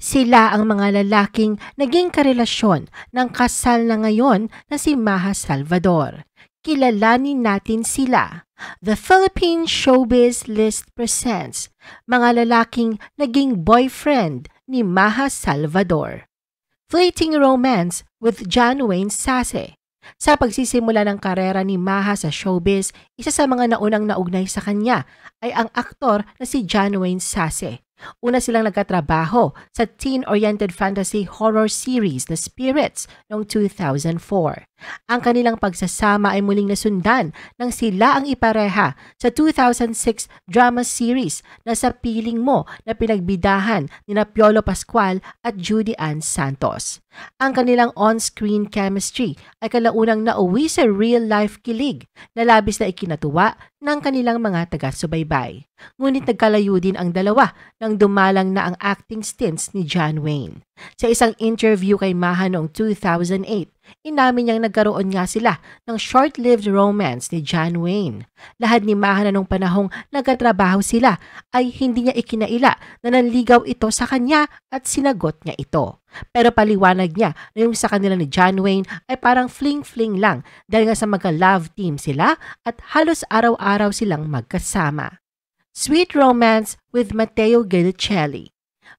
Sila ang mga lalaking naging karelasyon ng kasal na ngayon na si Maja Salvador. Kilalanin natin sila. The Philippines Showbiz List presents mga lalaking naging boyfriend ni Maja Salvador. Fleeting romance with John Wayne Sasse. Sa pagsisimula ng karera ni Maja sa showbiz, isa sa mga naunang naugnay sa kanya ay ang aktor na si John Wayne Sasse. Una silang nagkatrabaho sa teen-oriented fantasy horror series The Spirits noong 2004. Ang kanilang pagsasama ay muling nasundan nang sila ang ipareha sa 2006 drama series na Sapiling Mo na pinagbidahan nina Piolo Pascual at Judy Ann Santos. Ang kanilang on-screen chemistry ay kalaunang nauwi sa real-life kilig na labis na ikinatuwa ng kanilang mga taga-subaybay. Ngunit nagkalayo din ang dalawa nang dumalang na ang acting stints ni John Wayne. Sa isang interview kay Maja noong 2008, inamin niyang nagkaroon nga sila ng short-lived romance ni John Wayne. Lahat ni Maja na nung panahong nagkatrabaho sila ay hindi niya ikinaila na nanligaw ito sa kanya at sinagot niya ito. Pero paliwanag niya na yung sa kanila ni John Wayne ay parang fling-fling lang dahil nga sa magka-love team sila at halos araw-araw silang magkasama. Sweet Romance with Matteo Guidicelli.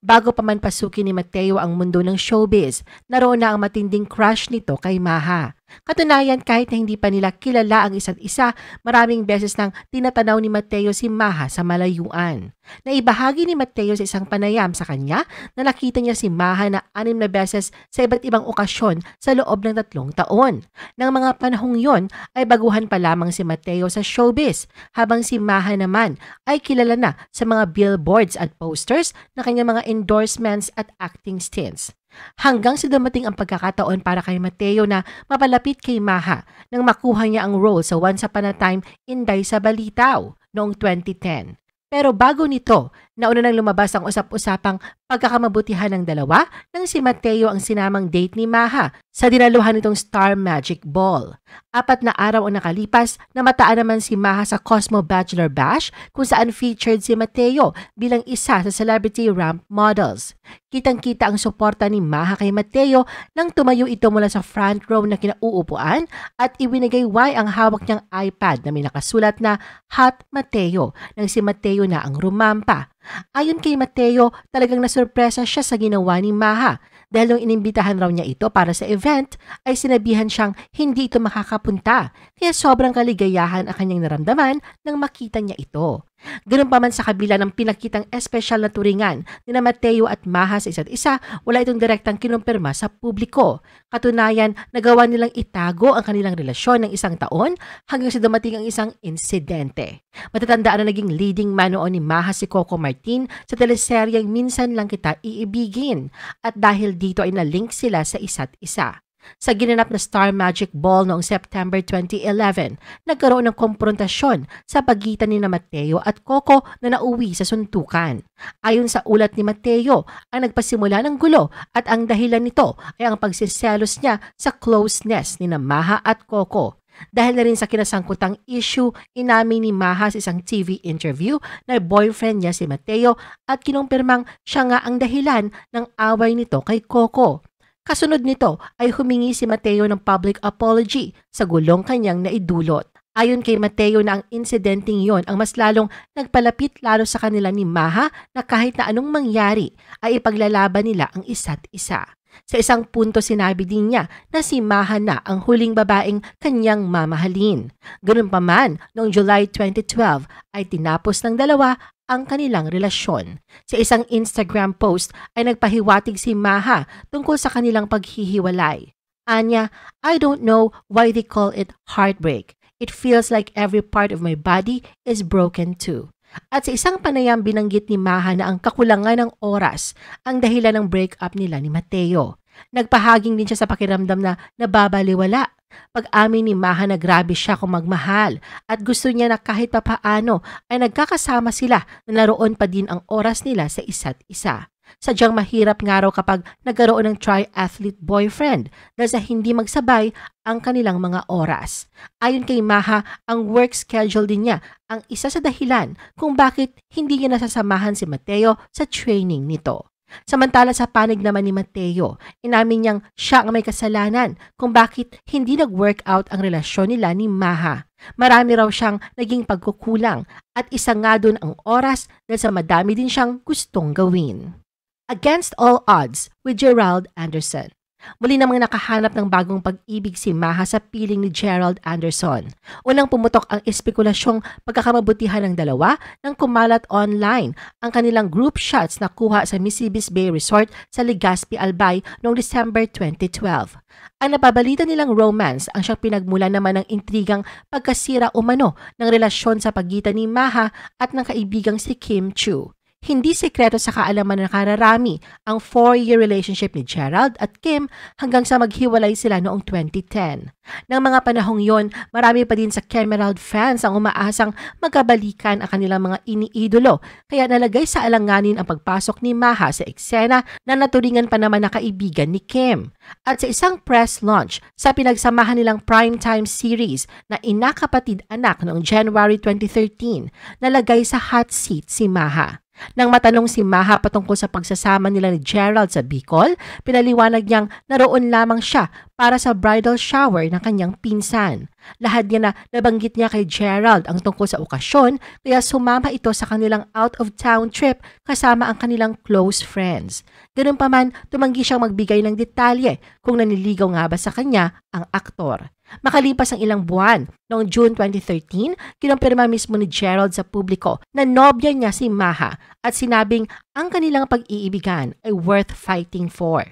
Bago pa man pasukin ni Matteo ang mundo ng showbiz, naroon na ang matinding crush nito kay Maja. Katunayan, kahit na hindi pa nila kilala ang isa't isa, maraming beses nang tinatanaw ni Matteo si Maja sa malayuan. Naibahagi ni Matteo sa isang panayam sa kanya na nakita niya si Maja na 6 na beses sa iba't ibang okasyon sa loob ng 3 taon. Nang mga panahong yon ay baguhan pa lamang si Matteo sa showbiz, habang si Maja naman ay kilala na sa mga billboards at posters na kanyang mga endorsements at acting stints. Hanggang sa dumating ang pagkakataon para kay Matteo na mapalapit kay Maja nang makuha niya ang role sa Once Upon a Time in Davao sa Balitaw noong 2010. Pero bago nito, nauna nang lumabas ang usap-usapang pagkakamabutihan ng dalawa nang si Matteo ang sinamang date ni Maja sa dinaluhan nitong Star Magic Ball. 4 na araw ang nakalipas na mataan naman si Maja sa Cosmo Bachelor Bash kung saan featured si Matteo bilang isa sa celebrity ramp models. Kitang-kita ang suporta ni Maja kay Matteo nang tumayo ito mula sa front row na kinauupuan at iwinagayway ang hawak niyang iPad na may nakasulat na Hot Matteo nang si Matteo na ang rumampa. Ayon kay Matteo, talagang nasurpresa siya sa ginawa ni Maja dahil nung inimbitahan raw niya ito para sa event ay sinabihan siyang hindi ito makakapunta, kaya sobrang kaligayahan ang kanyang naramdaman nang makita niya ito. Ganun pa man, sa kabila ng pinakitang espesyal na turingan ni Matteo at Maja sa isa't isa, wala itong direktang kinumpirma sa publiko. Katunayan, nagawa nilang itago ang kanilang relasyon ng 1 taon hanggang sa dumating ang isang insidente. Matatandaan na naging leading man noon ni Maja si Coco Martin sa teleseryeng Minsan Lang Kita Iibigin, at dahil dito ay nalink sila sa isa't isa. Sa ginanap na Star Magic Ball noong September 2011, nagkaroon ng komprontasyon sa pagitan ni Matteo at Coco na nauwi sa suntukan. Ayon sa ulat ni Matteo, ang nagpasimula ng gulo at ang dahilan nito ay ang pagsiselos niya sa closeness ni Maja at Coco. Dahil na rin sa kinasangkutang issue, inamin ni Maja sa isang TV interview na boyfriend niya si Matteo at kinumpirmang siya nga ang dahilan ng away nito kay Coco. Kasunod nito ay humingi si Matteo ng public apology sa gulong kanyang naidulot. Ayon kay Matteo na ang insidenteng yon ang mas lalong nagpalapit lalo sa kanila ni Maja na kahit na anong mangyari ay ipaglalaban nila ang isa't isa. Sa isang punto, sinabi din niya na si Maja na ang huling babaeng kanyang mamahalin. Ganun pa man, noong July 2012 ay tinapos ng dalawa ang kanilang relasyon. Sa isang Instagram post ay nagpahiwatig si Maja tungkol sa kanilang paghihiwalay. Anya, I don't know why they call it heartbreak. It feels like every part of my body is broken too. At sa isang panayam, binanggit ni Maja na ang kakulangan ng oras ang dahilan ng breakup nila ni Matteo. Nagpahaging din siya sa pakiramdam na nababaliwala. Pag-amin ni Maja na grabe siya kung magmahal at gusto niya na kahit papaano ay nagkakasama sila na naroon pa din ang oras nila sa isa't isa. Sadyang mahirap nga raw kapag nagkaroon ng triathlete boyfriend dahil sa hindi magsabay ang kanilang mga oras. Ayon kay Maja, ang work schedule din niya ang isa sa dahilan kung bakit hindi niya nasasamahan si Matteo sa training nito. Samantala sa panig naman ni Matteo, inamin niyang siya ang may kasalanan kung bakit hindi nag-workout ang relasyon nila ni Maja. Marami raw siyang naging pagkukulang at isa nga doon ang oras dahil sa madami din siyang gustong gawin. Against All Odds with Gerald Anderson. Muli namang nakahanap ng bagong pag-ibig si Maja sa piling ni Gerald Anderson. Unang pumutok ang espekulasyong pagkakamabutihan ng dalawa nang kumalat online ang kanilang group shots na kuha sa Misibis Bay Resort sa Legazpi, Albay noong December 2012. Ang nababalita nilang romance ang siyang pinagmulan naman ng intrigang pagkasira umano ng relasyon sa pagitan ni Maja at ng kaibigang si Kim Chiu. Hindi sekreto sa kaalaman ng kararami ang 4-year relationship ni Gerald at Kim hanggang sa maghiwalay sila noong 2010. Nang mga panahong yon, marami pa din sa Kemerald fans ang umaasang magkabalikan ang kanilang mga iniidolo kaya nalagay sa alanganin ang pagpasok ni Maja sa eksena na naturingan pa naman na kaibigan ni Kim. At sa isang press launch sa pinagsamahan nilang primetime series na Inakapatid Anak noong January 2013, nalagay sa hot seat si Maja. Nang matanong si Maja patungkol sa pagsasama nila ni Gerald sa Bicol, pinaliwanag niyang naroon lamang siya para sa bridal shower ng kanyang pinsan. Lahat niya na nabanggit niya kay Gerald ang tungkol sa okasyon kaya sumama ito sa kanilang out-of-town trip kasama ang kanilang close friends. Ganun pa man, tumanggi siyang magbigay ng detalye kung naniligaw nga ba sa kanya ang aktor. Makalipas ang ilang buwan, noong June 2013, kinumpirma mismo ni Gerald sa publiko na nobya niya si Maja at sinabing ang kanilang pag-iibigan ay worth fighting for.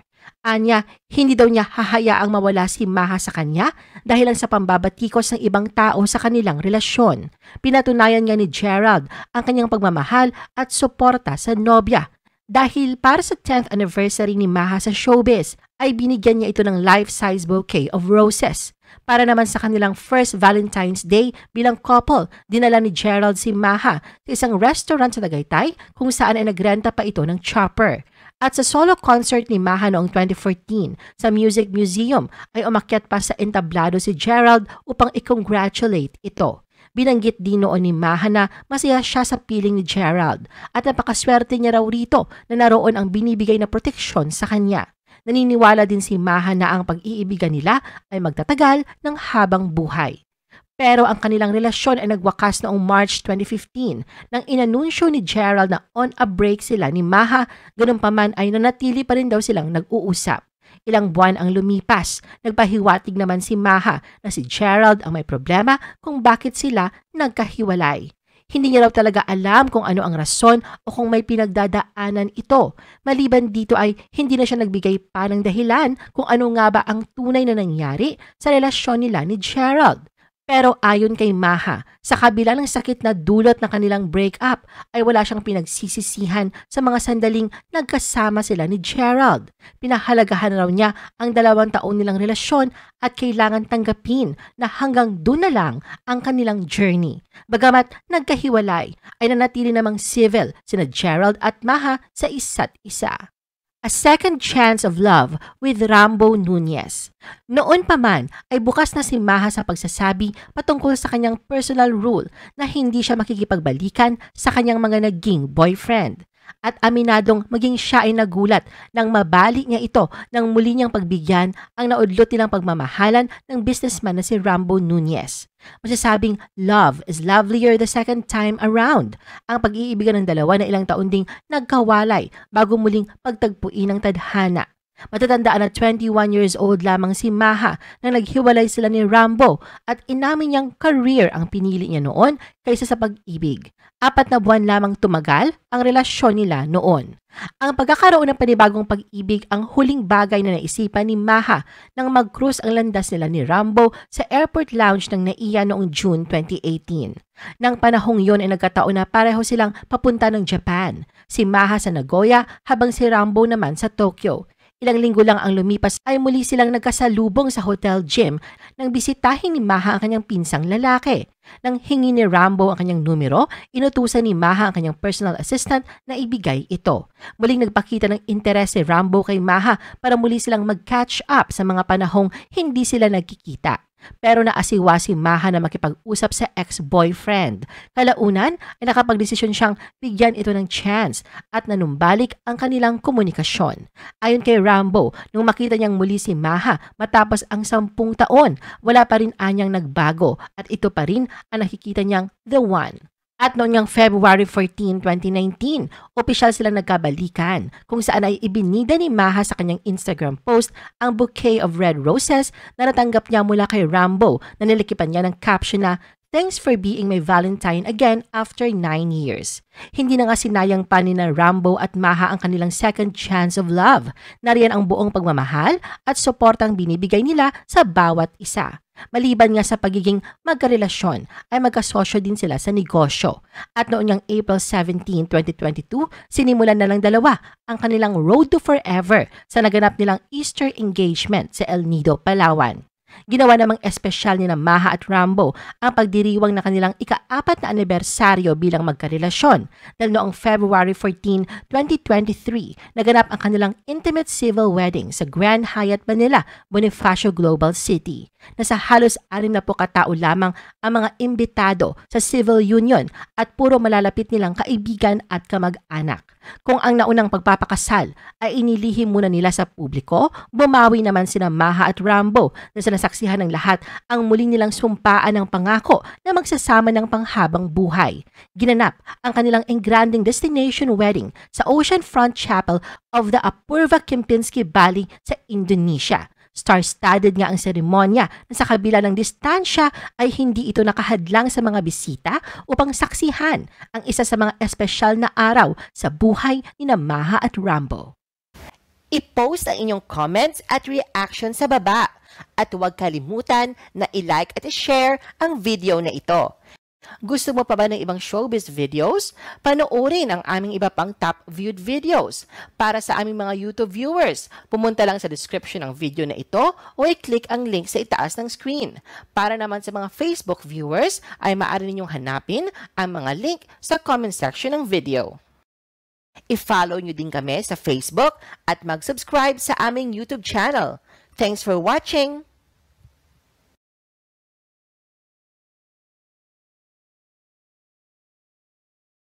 Anya, hindi daw niya hahayaang mawala si Maja sa kanya dahil lang sa pambabatikos ng ibang tao sa kanilang relasyon. Pinatunayan niya ni Gerald ang kanyang pagmamahal at suporta sa nobya. Dahil para sa 10th anniversary ni Maja sa showbiz, ay binigyan niya ito ng life-size bouquet of roses. Para naman sa kanilang first Valentine's Day bilang couple, dinala ni Gerald si Maja sa isang restaurant sa Tagaytay kung saan ay nagrenta pa ito ng chopper. At sa solo concert ni Maja noong 2014 sa Music Museum ay umakyat pa sa entablado si Gerald upang i-congratulate ito. Binanggit din noon ni Maja na masaya siya sa piling ni Gerald at napakaswerte niya raw rito na naroon ang binibigay na proteksyon sa kanya. Naniniwala din si Maja na ang pag-iibigan nila ay magtatagal ng habang buhay. Pero ang kanilang relasyon ay nagwakas noong March 2015 nang inanunsyo ni Gerald na on a break sila ni Maja, ganun pa man ay nanatili pa rin daw silang nag-uusap. Ilang buwan ang lumipas, nagpahiwatig naman si Maja na si Gerald ang may problema kung bakit sila nagkahiwalay. Hindi niya raw talaga alam kung ano ang rason o kung may pinagdadaanan ito. Maliban dito ay hindi na siya nagbigay pa ng dahilan kung ano nga ba ang tunay na nangyari sa relasyon nila ni Gerald. Pero ayon kay Maja, sa kabila ng sakit na dulot ng kanilang breakup ay wala siyang pinagsisisihan sa mga sandaling nagkasama sila ni Gerald. Pinahalagahan raw niya ang 2 taon nilang relasyon at kailangan tanggapin na hanggang doon na lang ang kanilang journey. Bagamat nagkahiwalay ay nanatili namang civil sina Gerald at Maja sa isa't isa. A Second Chance of Love with Rambo Nuñez. Noon pa man ay bukas na si Maja sa pagsasabi patungkol sa kanyang personal rule na hindi siya makikipagbalikan sa kanyang mga naging boyfriend. At aminadong maging siya ay nagulat nang mabali niya ito nang muli niyang pagbigyan ang naudlot nilang pagmamahalan ng businessman na si Rambo Nuñez. Masasabing love is lovelier the second time around. Ang pag-iibigan ng dalawa na ilang taon ding nagkawalay bago muling pagtagpuin ng tadhana. Matatandaan na 21 years old lamang si Maja nang naghiwalay sila ni Rambo at inamin niyang career ang pinili niya noon kaysa sa pag-ibig. 4 na buwan lamang tumagal ang relasyon nila noon. Ang pagkakaroon ng panibagong pag-ibig ang huling bagay na naisipan ni Maja nang mag-cruise ang landas nila ni Rambo sa airport lounge ng NAIA noong June 2018. Nang panahong yon ay nagkataon na pareho silang papunta ng Japan. Si Maja sa Nagoya habang si Rambo naman sa Tokyo. Ilang linggo lang ang lumipas ay muli silang nagkasalubong sa hotel gym nang bisitahin ni Maja ang kanyang pinsang lalaki. Nang hingi ni Rambo ang kanyang numero, inutusan ni Maja ang kanyang personal assistant na ibigay ito. Muling nagpakita ng interes si Rambo kay Maja para muli silang mag-catch up sa mga panahong hindi sila nagkikita. Pero naasiwa si Maja na makipag-usap sa ex-boyfriend. Kalaunan ay nakapagdesisyon siyang bigyan ito ng chance at nanumbalik ang kanilang komunikasyon. Ayon kay Rambo, nung makita niyang muli si Maja matapos ang 10 taon, wala pa rin anyang nagbago at ito pa rin ang nakikita niyang the one. At noong niyang February 14, 2019, opisyal silang nagkabalikan kung saan ay ibinida ni Maja sa kanyang Instagram post ang bouquet of red roses na natanggap niya mula kay Rambo na nilikipan niya ng caption na "Thanks for being my Valentine again after 9 years. Hindi na nga sinayang pa ni na Rambo at Maja ang kanilang second chance of love. Nariyan ang buong pagmamahal at suportang binibigay nila sa bawat isa. Maliban nga sa pagiging magkarelasyon ay magkasosyo din sila sa negosyo. At noon niyang April 17, 2022, sinimulan na lang dalawa ang kanilang road to forever sa naganap nilang Easter engagement sa El Nido, Palawan. Ginawa namang espesyal ni na Maja at Rambo ang pagdiriwang na kanilang ika-4 na anibersaryo bilang magkarelasyon dahil noong February 14, 2023, naganap ang kanilang intimate civil wedding sa Grand Hyatt, Manila, Bonifacio Global City. Nasa halos 60 katao lamang ang mga imbitado sa civil union at puro malalapit nilang kaibigan at kamag-anak. Kung ang naunang pagpapakasal ay inilihim muna nila sa publiko, bumawi naman sina Maja at Rambo na sa nasaksihan ng lahat ang muli nilang sumpaan ng pangako na magsasama ng panghabang buhay. Ginanap ang kanilang engranding destination wedding sa Oceanfront Chapel of the Apurva Kempinski Bali sa Indonesia. Star-studded nga ang seremonya na sa kabila ng distansya ay hindi ito nakahadlang sa mga bisita upang saksihan ang isa sa mga espesyal na araw sa buhay ni na Maja at Rambo. I-post ang inyong comments at reaction sa baba at huwag kalimutan na i-like at i-share ang video na ito. Gusto mo pa ba ng ibang showbiz videos? Panoorin ang aming iba pang top-viewed videos. Para sa aming mga YouTube viewers, pumunta lang sa description ng video na ito o i-click ang link sa itaas ng screen. Para naman sa mga Facebook viewers, ay maaari ninyong hanapin ang mga link sa comment section ng video. I-follow nyo din kami sa Facebook at mag-subscribe sa aming YouTube channel. Thanks for watching!